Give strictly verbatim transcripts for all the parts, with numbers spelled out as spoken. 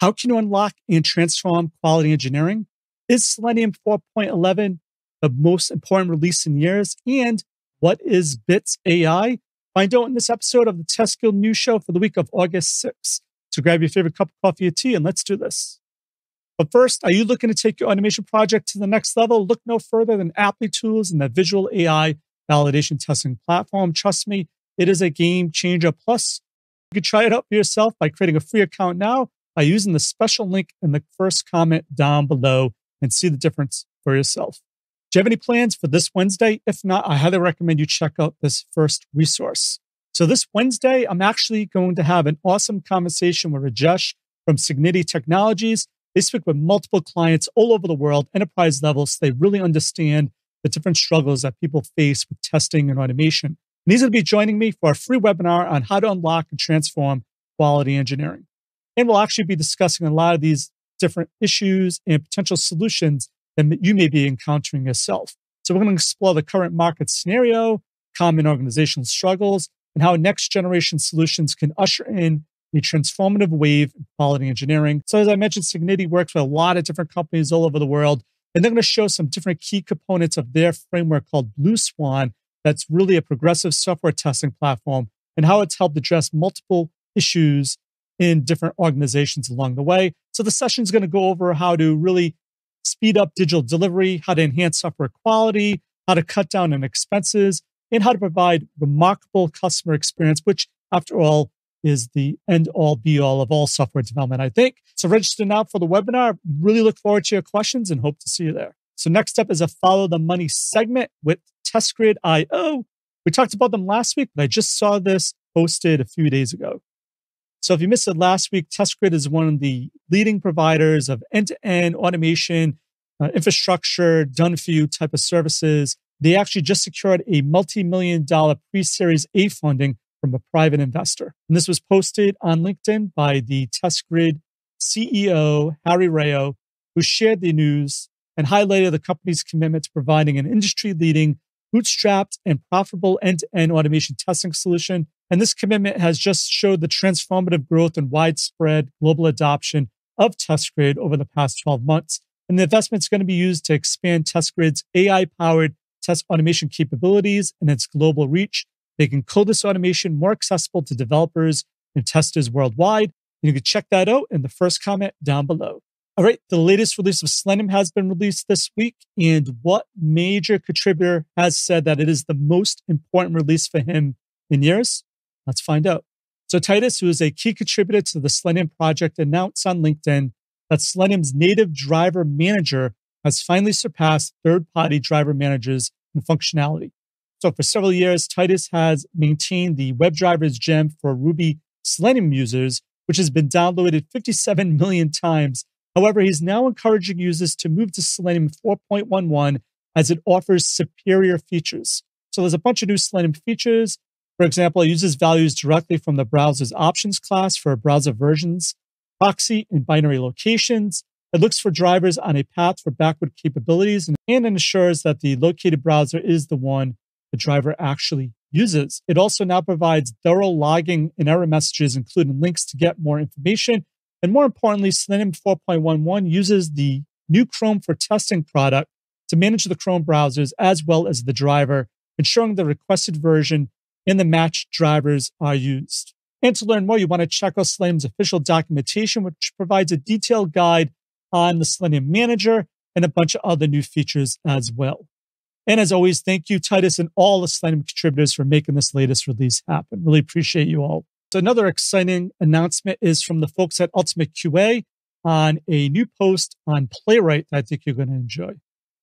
How can you unlock and transform quality engineering? Is Selenium four point eleven the most important release in years? And what is Bits A I? Find out in this episode of the Test Guild News Show for the week of August sixth. So grab your favorite cup of coffee or tea and let's do this. But first, are you looking to take your automation project to the next level? Look no further than Applitools and the Visual A I validation testing platform. Trust me, it is a game changer. Plus, you can try it out for yourself by creating a free account now by using the special link in the first comment down below and see the difference for yourself. Do you have any plans for this Wednesday? If not, I highly recommend you check out this first resource. So this Wednesday, I'm actually going to have an awesome conversation with Rajesh from Cigniti Technologies. They speak with multiple clients all over the world, enterprise levels. So they really understand the different struggles that people face with testing and automation. And he's going to be joining me for a free webinar on how to unlock and transform quality engineering. And we'll actually be discussing a lot of these different issues and potential solutions that you may be encountering yourself. So we're going to explore the current market scenario, common organizational struggles, and how next generation solutions can usher in a transformative wave in quality engineering. So as I mentioned, Cigniti works with a lot of different companies all over the world, and they're going to show some different key components of their framework called Blue Swan that's really a progressive software testing platform and how it's helped address multiple issues in different organizations along the way. So the session is going to go over how to really speed up digital delivery, how to enhance software quality, how to cut down on expenses, and how to provide remarkable customer experience, which after all is the end all be all of all software development, I think. So register now for the webinar. Really look forward to your questions and hope to see you there. So next up is a Follow the Money segment with TestGrid I O. We talked about them last week, but I just saw this posted a few days ago. So if you missed it last week, TestGrid is one of the leading providers of end-to-end automation, uh, infrastructure, done-for-you type of services. They actually just secured a multi-million dollar pre-series A funding from a private investor. And this was posted on LinkedIn by the TestGrid C E O, Harry Rayo, who shared the news and highlighted the company's commitment to providing an industry-leading, bootstrapped, and profitable end-to-end automation testing solution. And this commitment has just showed the transformative growth and widespread global adoption of TestGrid over the past twelve months. And the investment is going to be used to expand TestGrid's A I-powered test automation capabilities and its global reach, making codeless automation more accessible to developers and testers worldwide. And you can check that out in the first comment down below. All right, the latest release of Selenium has been released this week. And what major contributor has said that it is the most important release for him in years? Let's find out. So Titus, who is a key contributor to the Selenium project, announced on LinkedIn that Selenium's native driver manager has finally surpassed third-party driver managers in functionality. So for several years, Titus has maintained the WebDrivers gem for Ruby Selenium users, which has been downloaded fifty-seven million times. However, he's now encouraging users to move to Selenium four point eleven as it offers superior features. So there's a bunch of new Selenium features. For example, it uses values directly from the browser's options class for browser versions, proxy, and binary locations. It looks for drivers on a path for backward capabilities and, and ensures that the located browser is the one the driver actually uses. It also now provides thorough logging and error messages, including links to get more information. And more importantly, Selenium four point eleven uses the new Chrome for testing product to manage the Chrome browsers as well as the driver, ensuring the requested version and the matched drivers are used. And to learn more, you want to check out Selenium's official documentation, which provides a detailed guide on the Selenium Manager and a bunch of other new features as well. And as always, thank you, Titus, and all the Selenium contributors for making this latest release happen. Really appreciate you all. So another exciting announcement is from the folks at Ultimate Q A on a new post on Playwright that I think you're going to enjoy.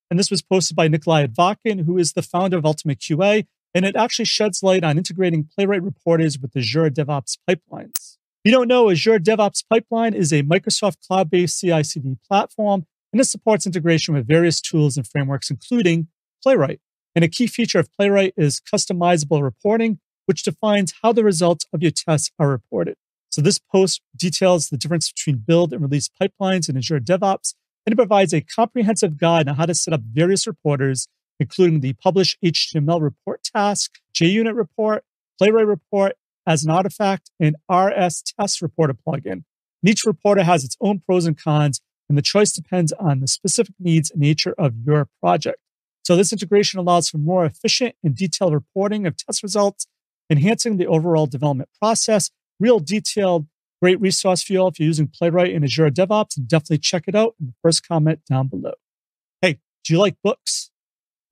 And this was posted by Nikolai Advakin, who is the founder of Ultimate Q A, and it actually sheds light on integrating Playwright reporters with Azure DevOps pipelines. If you don't know, Azure DevOps Pipeline is a Microsoft cloud-based C I C D platform, and it supports integration with various tools and frameworks, including Playwright. And a key feature of Playwright is customizable reporting, which defines how the results of your tests are reported. So this post details the difference between build and release pipelines in Azure DevOps, and it provides a comprehensive guide on how to set up various reporters, including the Publish H T M L Report task, JUnit Report, Playwright Report as an artifact, and R S Test Reporter plugin. Each reporter has its own pros and cons, and the choice depends on the specific needs and nature of your project. So this integration allows for more efficient and detailed reporting of test results, enhancing the overall development process. Real detailed, great resource for you all. If you're using Playwright and Azure DevOps, and definitely check it out in the first comment down below. Hey, do you like books?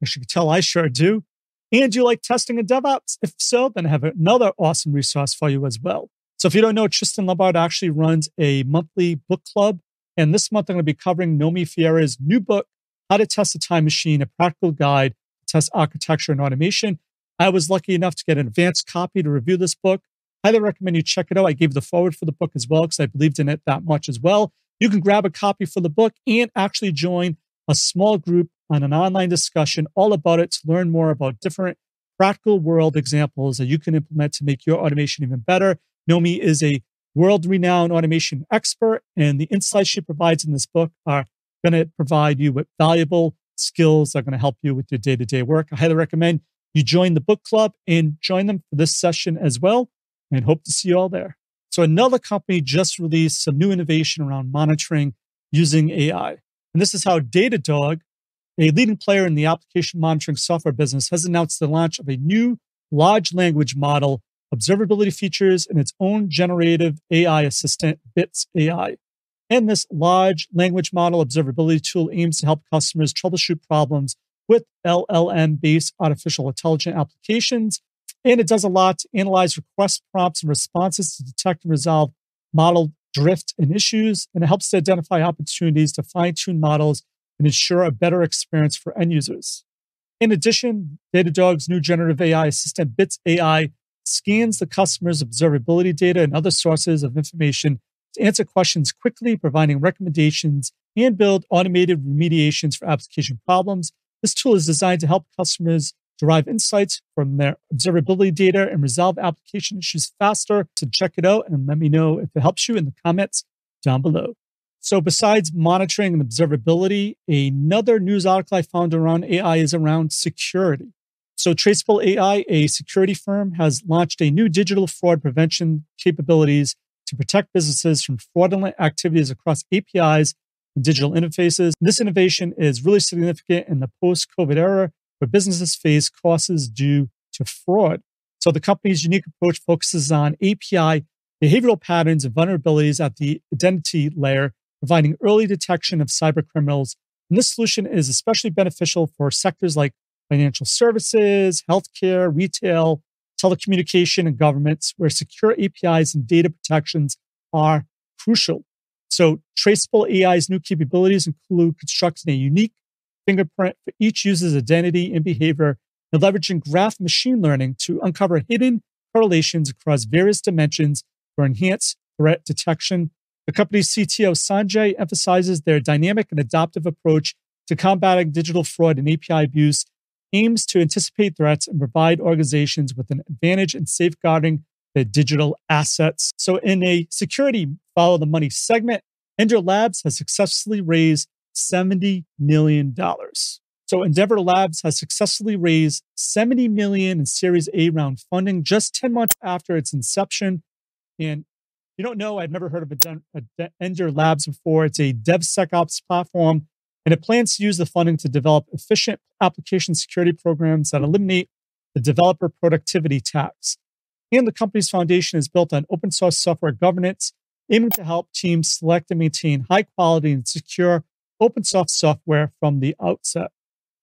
As you can tell, I sure do. And do you like testing and DevOps? If so, then I have another awesome resource for you as well. So if you don't know, Tristan Lombard actually runs a monthly book club. And this month, I'm going to be covering Nomi Fiera's new book, How to Test a Time Machine, a Practical Guide to Test Architecture and Automation. I was lucky enough to get an advanced copy to review this book. I highly recommend you check it out. I gave the forward for the book as well because I believed in it that much as well. You can grab a copy for the book and actually join a small group on an online discussion all about it to learn more about different practical world examples that you can implement to make your automation even better. Nomi is a world-renowned automation expert, and the insights she provides in this book are going to provide you with valuable skills that are going to help you with your day-to-day work. I highly recommend you join the book club and join them for this session as well, and hope to see you all there. So another company just released some new innovation around monitoring using A I. And this is how Datadog, a leading player in the application monitoring software business, has announced the launch of a new large language model, observability features, and its own generative A I assistant, Bits A I. And this large language model observability tool aims to help customers troubleshoot problems with L L M-based artificial intelligence applications. And it does a lot to analyze request prompts and responses to detect and resolve model drift and issues. And it helps to identify opportunities to fine-tune models and ensure a better experience for end users. In addition, Datadog's new generative A I assistant, Bits A I, scans the customer's observability data and other sources of information to answer questions quickly, providing recommendations, and build automated remediations for application problems. This tool is designed to help customers derive insights from their observability data and resolve application issues faster. So check it out and let me know if it helps you in the comments down below. So besides monitoring and observability, another news article I found around A I is around security. So Traceable A I, a security firm, has launched a new digital fraud prevention capabilities to protect businesses from fraudulent activities across A P Is and digital interfaces. This innovation is really significant in the post-COVID era, where businesses face costs due to fraud. So the company's unique approach focuses on A P I behavioral patterns and vulnerabilities at the identity layer, providing early detection of cyber criminals. And this solution is especially beneficial for sectors like financial services, healthcare, retail, telecommunication, and governments, where secure A P Is and data protections are crucial. So Traceable A I's new capabilities include constructing a unique fingerprint for each user's identity and behavior, and leveraging graph machine learning to uncover hidden correlations across various dimensions for enhanced threat detection. The company's C T O, Sanjay, emphasizes their dynamic and adaptive approach to combating digital fraud and A P I abuse, aims to anticipate threats, and provide organizations with an advantage in safeguarding their digital assets. So in a security follow the money segment, Endor Labs has successfully raised seventy million dollars. So Endeavor Labs has successfully raised seventy million dollars in Series A round funding just ten months after its inception. And you don't know, I've never heard of Endor Labs before. It's a DevSecOps platform, and it plans to use the funding to develop efficient application security programs that eliminate the developer productivity tax. And the company's foundation is built on open source software governance, aiming to help teams select and maintain high quality and secure open source software from the outset.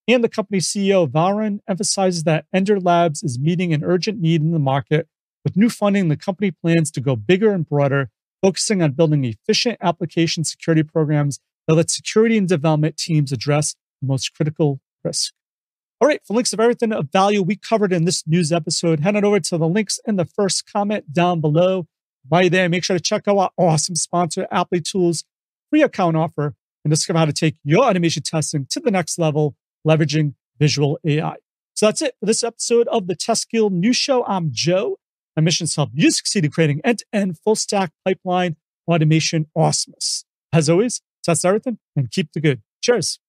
And the company's C E O, Varun, emphasizes that Endor Labs is meeting an urgent need in the market. With new funding, the company plans to go bigger and broader, focusing on building efficient application security programs that let security and development teams address the most critical risk. All right, for links of everything of value we covered in this news episode, head on over to the links in the first comment down below. While you're there, make sure to check out our awesome sponsor, Applitools, free account offer, and discover how to take your automation testing to the next level, leveraging visual A I. So that's it for this episode of the Test Guild News Show. I'm Joe. My mission is to help you succeed in creating end-to-end full-stack pipeline automation awesomeness. As always, test everything and keep the good. Cheers.